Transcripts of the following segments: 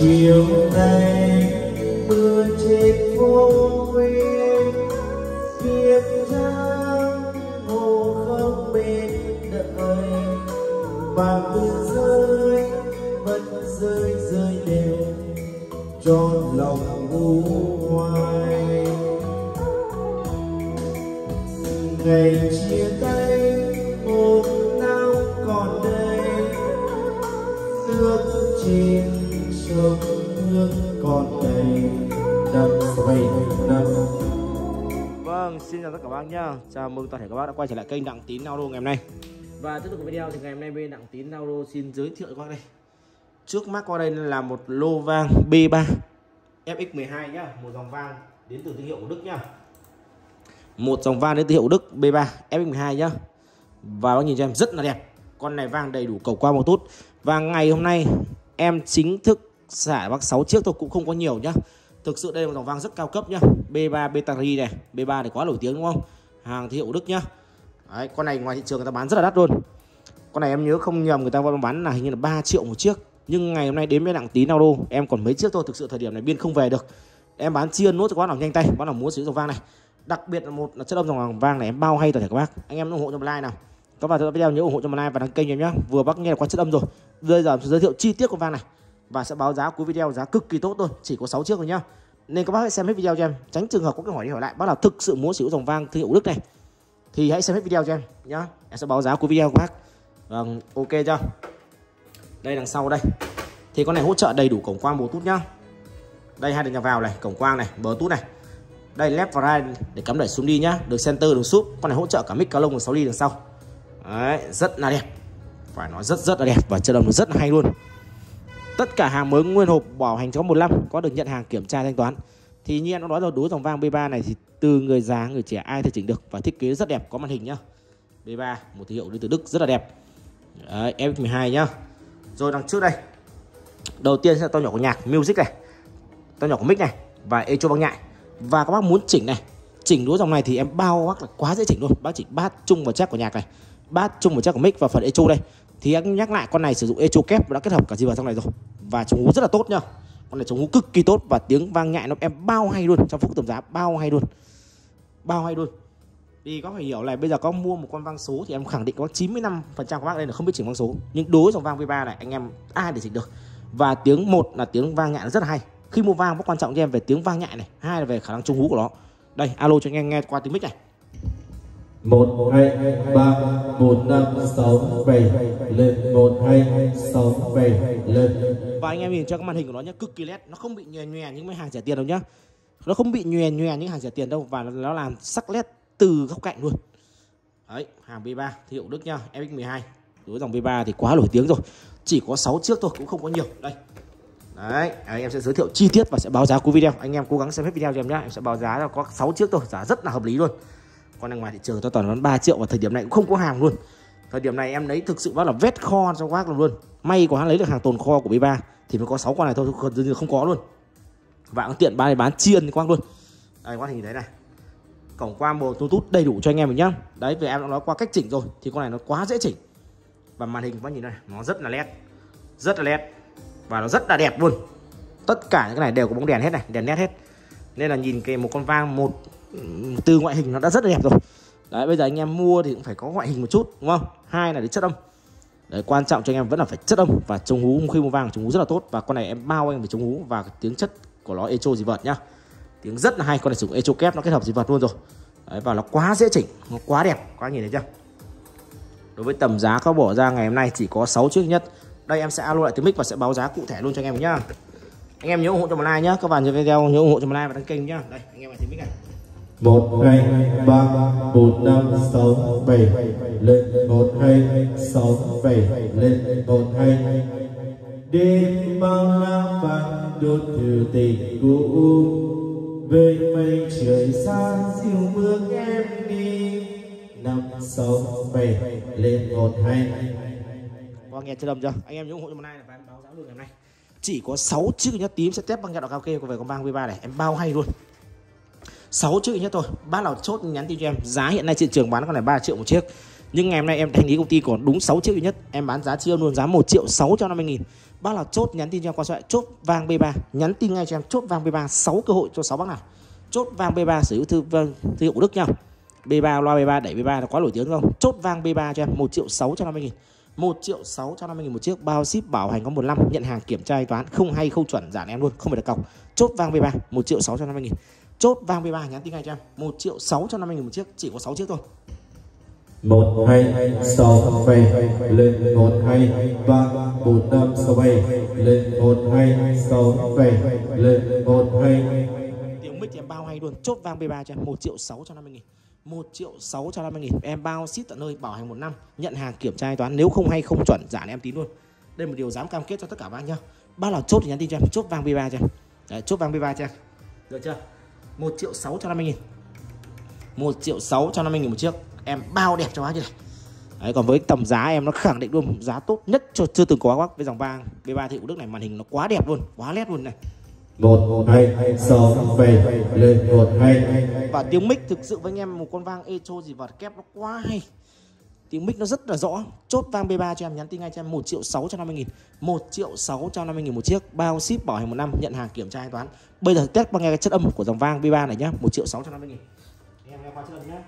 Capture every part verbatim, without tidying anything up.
chiều nay mưa trên phố Nguyên Kiếp giang hồ không bên đợi và mưa rơi vẫn rơi rơi đều tròn lòng u hoài. Ngày chia tay hôm nào còn đây, nước trên sông nước còn đây đậm vầy đậm. Vâng, xin chào tất cả các bác nhá, chào mừng toàn thể các bác đã quay trở lại kênh Đặng Tín Audio ngày hôm nay. Và tiếp tục video thì ngày hôm nay bên Đặng Tín Audio xin giới thiệu qua đây. Trước mắt qua đây là một lô vang B ba F X mười hai nhá, một dòng vang đến từ thương hiệu của Đức nhá. Một dòng vang đến thương hiệu Đức B ba F X mười hai nhá. Và bác nhìn cho em rất là đẹp. Con này vang đầy đủ cầu qua một tút. Và ngày hôm nay em chính thức xả bác sáu chiếc thôi, cũng không có nhiều nhá. Thực sự đây là một dòng vang rất cao cấp nhá. B ba B ba này, B ba thì quá nổi tiếng đúng không? Hàng thương hiệu Đức nhá. Đấy, con này ngoài thị trường người ta bán rất là đắt luôn. Con này em nhớ không nhầm người ta bán là hình như là ba triệu một chiếc. Nhưng ngày hôm nay đến với Đặng Tín Audio em còn mấy chiếc thôi, thực sự thời điểm này biên không về được. Em bán chiên nốt cho các bác nào nhanh tay, bác nào muốn sử dụng dòng vang này. Đặc biệt là một là chất âm dòng vang này em bao hay toàn thể các bác. Anh em ủng hộ cho một like nào. Các bạn theo video nhớ ủng hộ cho một like và đăng kênh em nhé. Vừa bác nghe qua chất âm rồi. Bây giờ em sẽ giới thiệu chi tiết con vang này và sẽ báo giá cuối video, giá cực kỳ tốt thôi, chỉ có sáu chiếc thôi nhá. Nên các bác hãy xem hết video cho em, tránh trường hợp có cái hỏi đi hỏi lại bác nào thực sự muốn sử dụng dòng vang thương hiệu Đức này thì hãy xem hết video cho em nhá. Em sẽ báo giá cuối video của bác. Vâng, ok chưa? Đây đằng sau đây. Thì con này hỗ trợ đầy đủ cổng quang Bluetooth nhá. Đây hai đường nhà vào này, cổng quang này, Bluetooth này. Đây left và right để cắm đẩy xuống đi nhá, đường center đường súp. Con này hỗ trợ cả mic cá lông đường sáu ly đằng sau. Đấy, rất là đẹp. Phải nói rất rất là đẹp và chất âm nó rất là hay luôn. Tất cả hàng mới nguyên hộp bảo hành trong một năm, có được nhận hàng kiểm tra thanh toán. Thì như em đã nói rồi, đối dòng vang B ba này thì từ người già người trẻ ai thể chỉnh được và thiết kế rất đẹp, có màn hình nhá. B ba một thương hiệu đến từ Đức rất là đẹp. Đấy, F mười hai nhá. Rồi đằng trước đây. Đầu tiên sẽ là to nhỏ của nhạc music này. To nhỏ của mic này và echo băng nhại. Và các bác muốn chỉnh này, chỉnh đối dòng này thì em bao bác là quá dễ chỉnh luôn. Bác chỉnh bass chung và check của nhạc này, bass chung và check của mic và phần echo đây. Thì em nhắc lại con này sử dụng echo kép và đã kết hợp cả gì vào trong này rồi. Và chống hú rất là tốt nhá. Con này chống hú cực kỳ tốt và tiếng vang nhại nó em bao hay luôn, trong phút tầm giá bao hay luôn. Bao hay luôn. Thì có phải hiểu này, bây giờ có mua một con vang số thì em khẳng định có chín mươi lăm phần trăm các bác đây là không biết chỉnh vang số. Nhưng đối với dòng vang V ba này anh em ai để chỉnh được. Và tiếng một là tiếng vang nhại nó rất là hay. Khi mua vang có quan trọng cho em về tiếng vang nhại này, hai là về khả năng chống hú của nó. Đây, alo cho anh em nghe qua tiếng mic này. một hai ba bốn năm sáu bảy lên một hai sáu bảy lên. Và anh em nhìn cho cái màn hình của nó nhá, cực kỳ nét, nó không bị nhòe nhòe những mấy hàng trả tiền đâu nhá. Nó không bị nhòe nhòe những hàng trả tiền đâu và nó làm sắc nét từ góc cạnh luôn. Đấy, hàng B ba hiệu Đức nhá, F X mười hai. Đối dòng B ba thì quá nổi tiếng rồi. Chỉ có sáu chiếc thôi, cũng không có nhiều. Đây. Đấy, anh em sẽ giới thiệu chi tiết và sẽ báo giá cuối video. Anh em cố gắng xem hết video cho em nhá. Em sẽ báo giá có sáu chiếc thôi, giá rất là hợp lý luôn. Còn ngoài thị trường tôi toàn bán ba triệu và thời điểm này cũng không có hàng luôn. Thời điểm này em lấy thực sự bác là vét kho cho bác luôn. May quá lấy được hàng tồn kho của B ba thì mới có sáu con này thôi, còn dường như không có luôn. Và cũng tiện bán này bán chiên quang luôn. Đây quang hình đấy này. Cổng quang Bluetooth đầy đủ cho anh em mình nhá. Đấy, vì em đã nói qua cách chỉnh rồi thì con này nó quá dễ chỉnh. Và màn hình bác nhìn này, nó rất là lét. Rất là lét. Và nó rất là đẹp luôn. Tất cả những cái này đều có bóng đèn hết này, đèn lét hết. Nên là nhìn cái một con vang một từ ngoại hình nó đã rất là đẹp rồi. Đấy, bây giờ anh em mua thì cũng phải có ngoại hình một chút đúng không? Hai là đến chất âm. Đấy, quan trọng cho anh em vẫn là phải chất âm và chống hú, khi mua vang chống hú rất là tốt và con này em bao anh về chống hú và tiếng chất của nó echo dị vật nhá. Tiếng rất là hay, con này sử dụng echo kép nó kết hợp dị vật luôn rồi. Đấy, và nó quá dễ chỉnh, nó quá đẹp, các anh nhìn thấy chưa? Đối với tầm giá có bỏ ra ngày hôm nay chỉ có sáu chiếc nhất. Đây em sẽ alo lại tiếng mic và sẽ báo giá cụ thể luôn cho anh em nhá. Anh em nhớ ủng hộ cho một like nhá, các bạn nhớ video nhớ ủng hộ cho một like và đăng kênh nhá. Đây, anh em lại tiếng mic này. một hai ba bốn năm sáu bảy lên một hai sáu bảy lên một hai. Đêm bao la vàng đốt thử tình cũ, về mây trời xa dịu bước em đi năm sáu bảy lên một hai. Qua nghe chưa đâm chưa? Anh em nhớ ủng hộ cho một like và em báo giá luôn ngày hôm nay. Chỉ có sáu chiếc nhất, tím sẽ test bằng nhạc đỏ cao kê về con vang V ba này, em bao hay luôn. sáu chữ nhất thôi. Bác nào chốt nhắn tin cho em. Giá hiện nay thị trường bán con này ba triệu một chiếc. Nhưng ngày hôm nay em thanh lý công ty còn đúng sáu chiếc duy nhất. Em bán giá chiêu luôn, giá một triệu sáu trăm năm mươi nghìn. Bác nào chốt nhắn tin cho em qua số điện thoại chốt vàng B ba, nhắn tin ngay cho em chốt vàng B ba, sáu cơ hội cho sáu bác nào chốt vàng B ba sở hữu thư vâng thương hiệu Thủ Đức nha. B ba loa B ba đẩy B ba là quá nổi tiếng không? Chốt vàng B ba cho em một triệu sáu trăm năm mươi nghìn, một triệu sáu trăm năm mươi nghìn một chiếc, bao ship bảo hành có một năm, nhận hàng kiểm tra thanh toán, không hay không chuẩn giảm em luôn, không phải đặt cọc. Chốt vàng B ba một triệu sáu trăm năm mươi nghìn. Chốt vàng B ba nhắn tin ngay cho em, một triệu sáu trăm năm mươi nghìn một chiếc, chỉ có sáu chiếc thôi. một hai sáu bảy lên một hai ba bốn năm sáu bảy lên một hai sáu bảy lên một hai. Tiếng mic em bao hay luôn. Chốt vàng B ba cho em một triệu sáu trăm năm mươi nghìn, một triệu sáu trăm năm mươi nghìn, em bao ship tận nơi, bảo hành một năm, nhận hàng kiểm tra thanh toán, nếu không hay không chuẩn giảm em tín luôn. Đây là một điều dám cam kết cho tất cả bác nhá. Bác nào chốt thì nhắn tin cho em, chốt vàng B ba cho em. Đấy, chốt vàng B ba cho em. Được chưa? một triệu sáu trăm năm mươi nghìn, một triệu sáu trăm năm mươi nghìn một chiếc, em bao đẹp cho bác như này. Đấy, còn với tầm giá em nó khẳng định luôn, giá tốt nhất cho chưa từng có bác. Với dòng vàng B ba thì Thủ Đức này, màn hình nó quá đẹp luôn, quá nét luôn này. một hai sáu bảy lên một hai. Và tiếng mic thực sự với anh em, một con vang echo gì vật kép nó quá hay, tiếng mic nó rất là rõ. Chốt vang B ba cho em, nhắn tin ngay cho em một triệu sáu trăm năm mươi nghìn, một triệu sáu trăm năm mươi nghìn một chiếc, bao ship bảo hành một năm, nhận hàng kiểm tra thanh toán. Bây giờ test bằng nghe cái chất âm của dòng vang B ba này nhá, một triệu sáu trăm năm mươi nghìn. Em nghe qua chất âm nhá.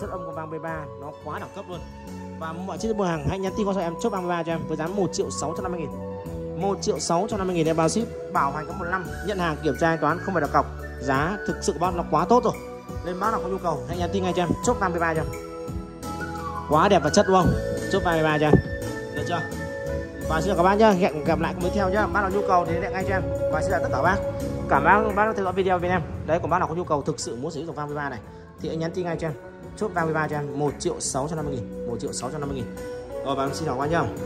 Chất âm của vang B ba nó quá đẳng cấp luôn. Và mọi chiếc mua hàng hãy nhắn tin qua số em chốt vang B ba cho em với giá một triệu sáu trăm năm mươi nghìn, một triệu sáu trăm năm mươi nghìn em bao ship bảo hành có một năm, nhận hàng kiểm tra thanh toán, không phải đặt cọc. Giá thực sự bác nó quá tốt rồi, nên bác nào có nhu cầu hãy nhắn tin ngay cho em chốt vang B ba cho em. Quá đẹp và chất đúng không? Chốt vang B ba cho em. Được chưa? và xin chào các bác nhé, hẹn gặp lại mới theo nhé. Bác nào nhu cầu thì điện ngay cho em và xin chào tất cả các bác. Cảm ơn bác đã theo dõi video bên em. Đấy, còn bác nào có nhu cầu thực sự muốn sử dụng vang bê ba này thì hãy nhắn tin ngay cho em, chốt vang bê ba cho em một triệu sáu trăm năm mươi nghìn, một triệu sáu trăm năm mươi nghìn. Rồi, và em xin chào các bác nhé.